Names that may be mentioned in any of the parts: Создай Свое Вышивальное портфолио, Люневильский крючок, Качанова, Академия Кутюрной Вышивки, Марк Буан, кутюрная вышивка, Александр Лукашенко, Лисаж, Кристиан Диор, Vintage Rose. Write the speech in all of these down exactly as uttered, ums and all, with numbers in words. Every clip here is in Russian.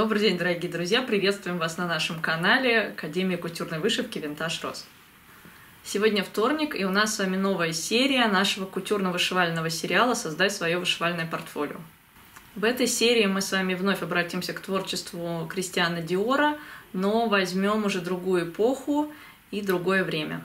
Добрый день, дорогие друзья! Приветствуем вас на нашем канале Академия кутюрной вышивки Vintage Rose. Сегодня вторник, и у нас с вами новая серия нашего кутюрно-вышивального сериала «Создай свое вышивальное портфолио». В этой серии мы с вами вновь обратимся к творчеству Кристиана Диора, но возьмем уже другую эпоху и другое время.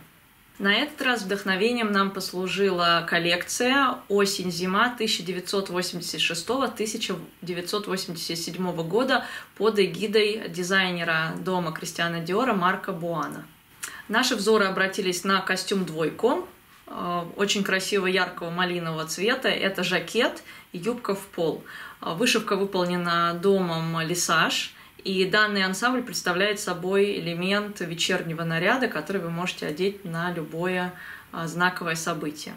На этот раз вдохновением нам послужила коллекция «Осень-зима» тысяча девятьсот восемьдесят шестого — тысяча девятьсот восемьдесят седьмого года под эгидой дизайнера дома Кристиана Диора Марка Буана. Наши взоры обратились на костюм «Двойку», очень красивого яркого малинового цвета. Это жакет и юбка в пол. Вышивка выполнена домом «Лисаж». И данный ансамбль представляет собой элемент вечернего наряда, который вы можете одеть на любое знаковое событие.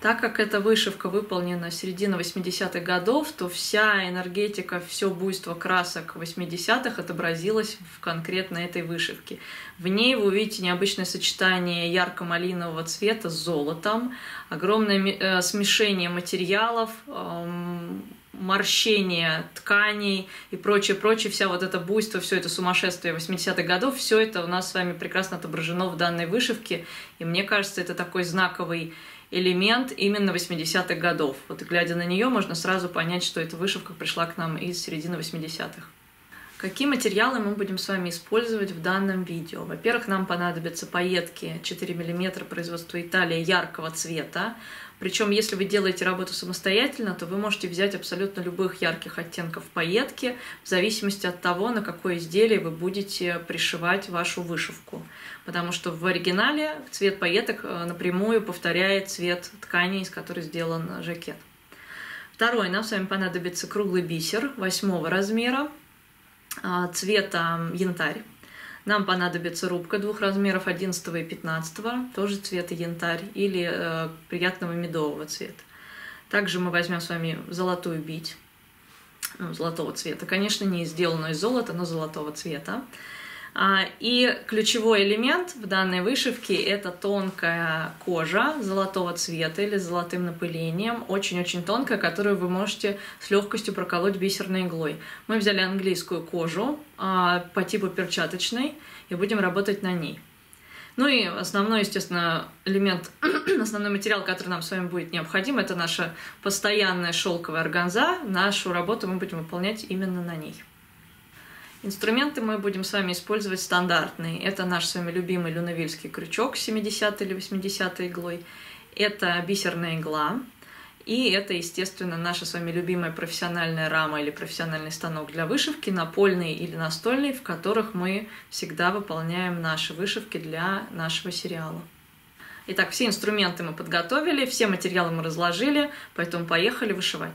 Так как эта вышивка выполнена в середине восьмидесятых годов, то вся энергетика, все буйство красок восьмидесятых отобразилось в конкретно этой вышивке. В ней вы увидите необычное сочетание ярко-малинового цвета с золотом, огромное смешение материалов, морщение тканей и прочее, прочее, вся вот это буйство, все это сумасшествие восьмидесятых годов, все это у нас с вами прекрасно отображено в данной вышивке, и мне кажется, это такой знаковый элемент именно восьмидесятых годов. Вот глядя на нее, можно сразу понять, что эта вышивка пришла к нам из середины восьмидесятых. Какие материалы мы будем с вами использовать в данном видео? Во-первых, нам понадобятся пайетки четыре миллиметра производства Италия яркого цвета. Причем, если вы делаете работу самостоятельно, то вы можете взять абсолютно любых ярких оттенков пайетки, в зависимости от того, на какое изделие вы будете пришивать вашу вышивку. Потому что в оригинале цвет пайеток напрямую повторяет цвет ткани, из которой сделан жакет. Второе, нам с вами понадобится круглый бисер восьмого размера, цвета янтарь. Нам понадобится рубка двух размеров, одиннадцатого и пятнадцатого, тоже цвета янтарь или э, приятного медового цвета. Также мы возьмем с вами золотую бить, ну, золотого цвета, конечно, не сделанную из золота, но золотого цвета. А, и ключевой элемент в данной вышивке — это тонкая кожа золотого цвета или с золотым напылением, очень-очень тонкая, которую вы можете с легкостью проколоть бисерной иглой. Мы взяли английскую кожу а, по типу перчаточной и будем работать на ней. Ну и основной, естественно, элемент, основной материал, который нам с вами будет необходим, это наша постоянная шелковая органза. Нашу работу мы будем выполнять именно на ней. Инструменты мы будем с вами использовать стандартные. Это наш с вами любимый люневильский крючок семидесятой или восьмидесятой иглой. Это бисерная игла. И это, естественно, наша с вами любимая профессиональная рама или профессиональный станок для вышивки, напольный или настольный, в которых мы всегда выполняем наши вышивки для нашего сериала. Итак, все инструменты мы подготовили, все материалы мы разложили, поэтому поехали вышивать.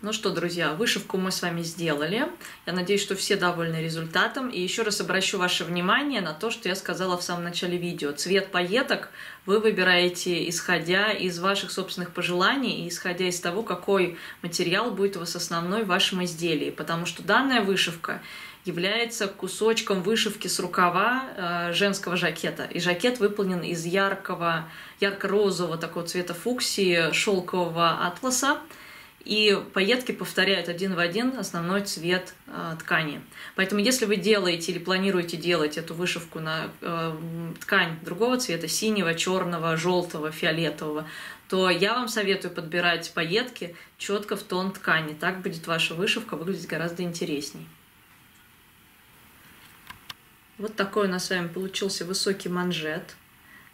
Ну что, друзья, вышивку мы с вами сделали. Я надеюсь, что все довольны результатом. И еще раз обращу ваше внимание на то, что я сказала в самом начале видео. Цвет пайеток вы выбираете, исходя из ваших собственных пожеланий и исходя из того, какой материал будет у вас основной в вашем изделии. Потому что данная вышивка является кусочком вышивки с рукава э, женского жакета. И жакет выполнен из яркого, ярко-розового такого цвета фуксии, шелкового атласа. И пайетки повторяют один в один основной цвет э, ткани. Поэтому если вы делаете или планируете делать эту вышивку на э, ткань другого цвета, синего, черного, желтого, фиолетового, то я вам советую подбирать пайетки четко в тон ткани. Так будет ваша вышивка выглядеть гораздо интересней. Вот такой у нас с вами получился высокий манжет.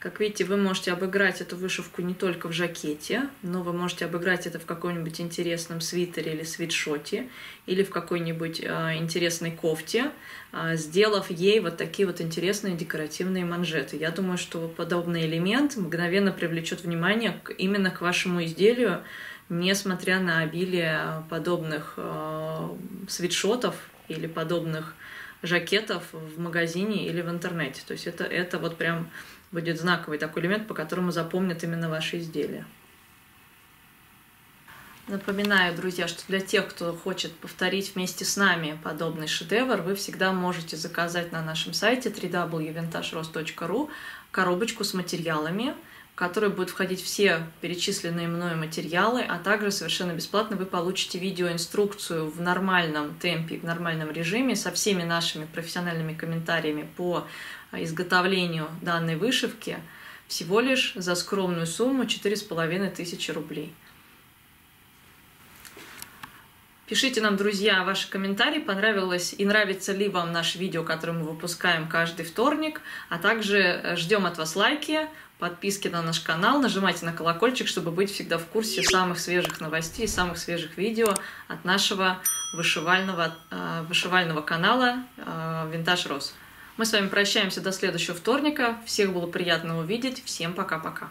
Как видите, вы можете обыграть эту вышивку не только в жакете, но вы можете обыграть это в каком-нибудь интересном свитере или свитшоте, или в какой-нибудь э, интересной кофте, э, сделав ей вот такие вот интересные декоративные манжеты. Я думаю, что подобный элемент мгновенно привлечет внимание именно к вашему изделию, несмотря на обилие подобных э, свитшотов или подобных жакетов в магазине или в интернете. То есть это, это вот прям будет знаковый такой элемент, по которому запомнят именно ваши изделия. Напоминаю, друзья, что для тех, кто хочет повторить вместе с нами подобный шедевр, вы всегда можете заказать на нашем сайте дабл ю дабл ю дабл ю точка винтаж роуз точка ру коробочку с материалами, в которую будут входить все перечисленные мною материалы, а также совершенно бесплатно вы получите видеоинструкцию в нормальном темпе, в нормальном режиме со всеми нашими профессиональными комментариями по изготовлению данной вышивки всего лишь за скромную сумму четыре с половиной тысячи рублей. Пишите нам, друзья, ваши комментарии, понравилось и нравится ли вам наше видео, которое мы выпускаем каждый вторник, а также ждем от вас лайки, подписки на наш канал, нажимайте на колокольчик, чтобы быть всегда в курсе самых свежих новостей, самых свежих видео от нашего вышивального, вышивального канала Vintage Rose. Мы с вами прощаемся до следующего вторника, всех было приятно увидеть, всем пока-пока!